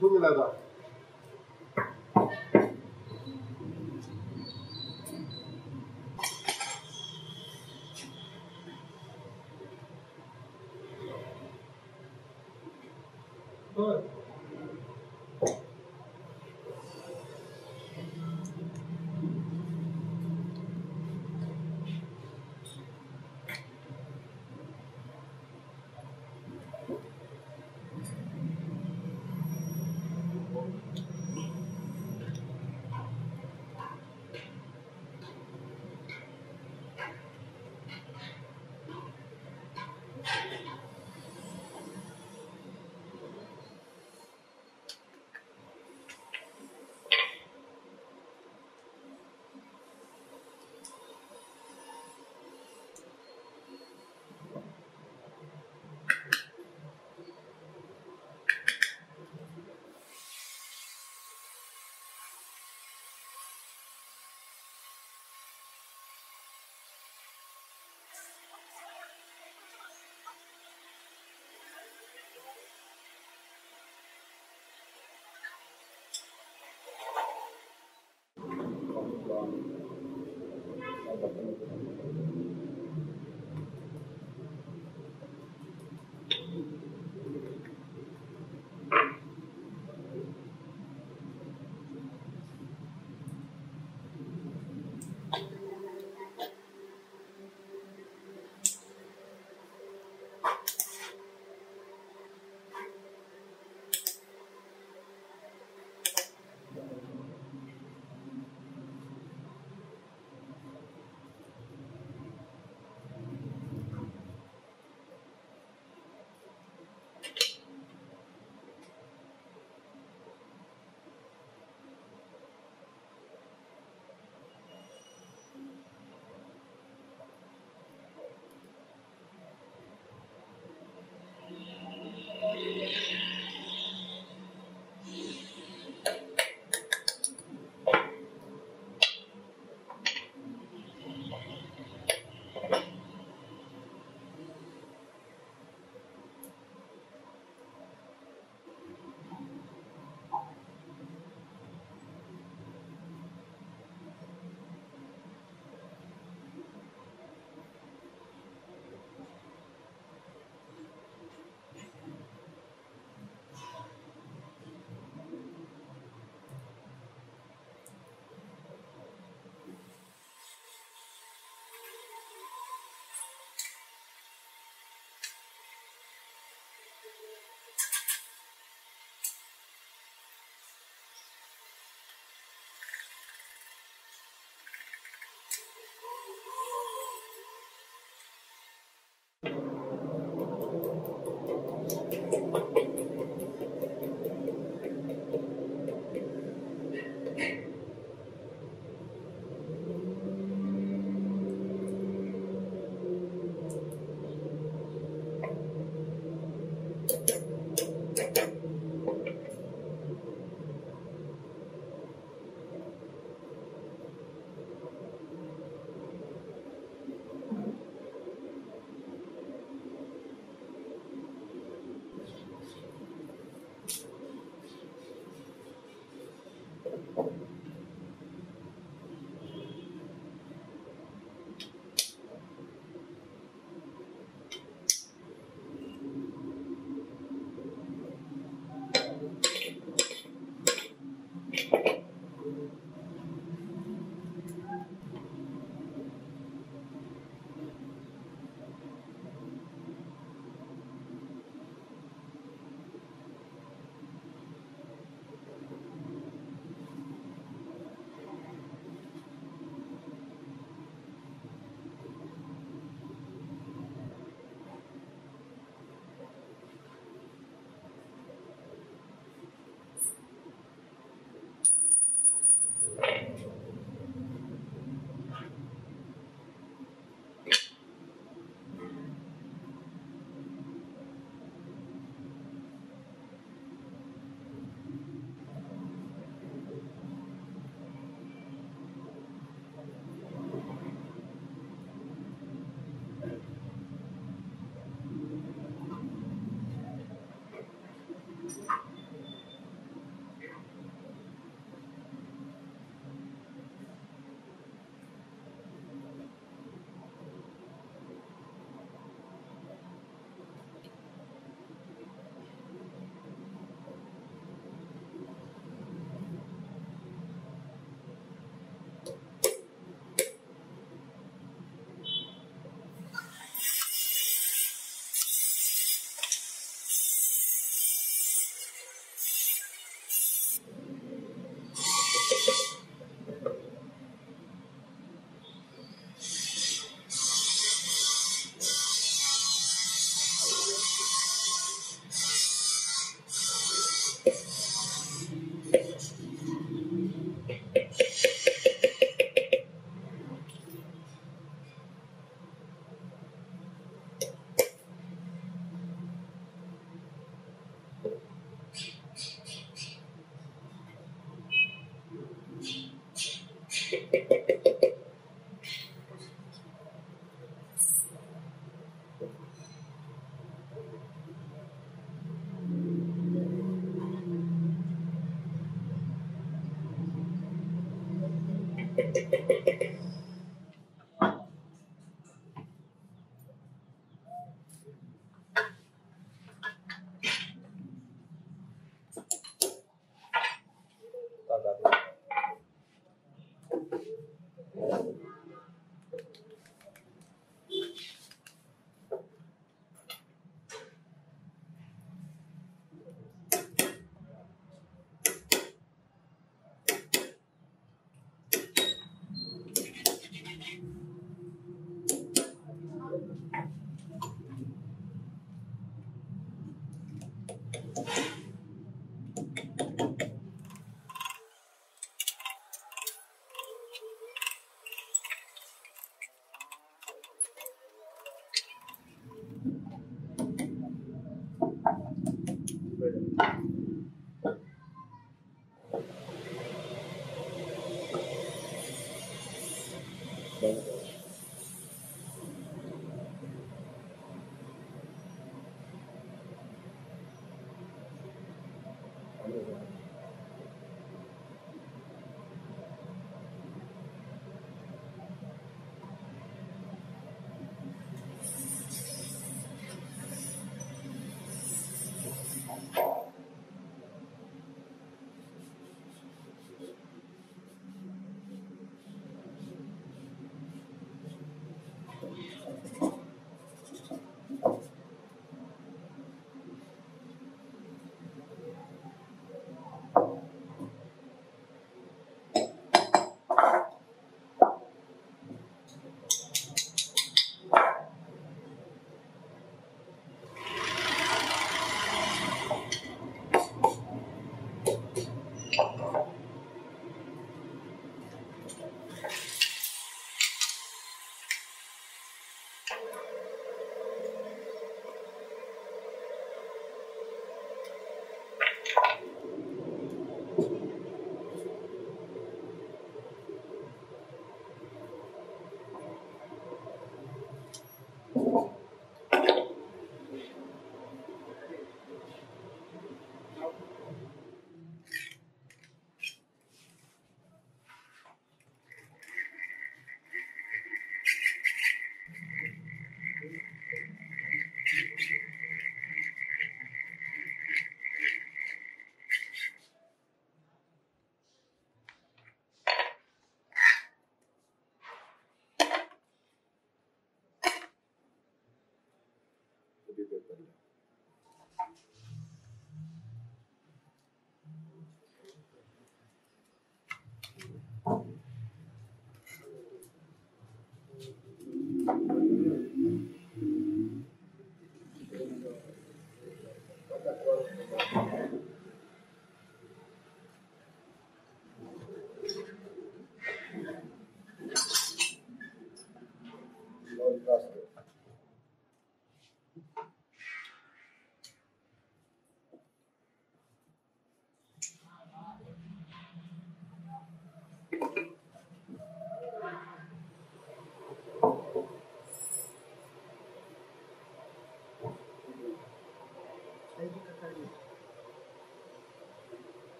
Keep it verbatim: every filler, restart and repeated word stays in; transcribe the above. Tuğlada. Evet.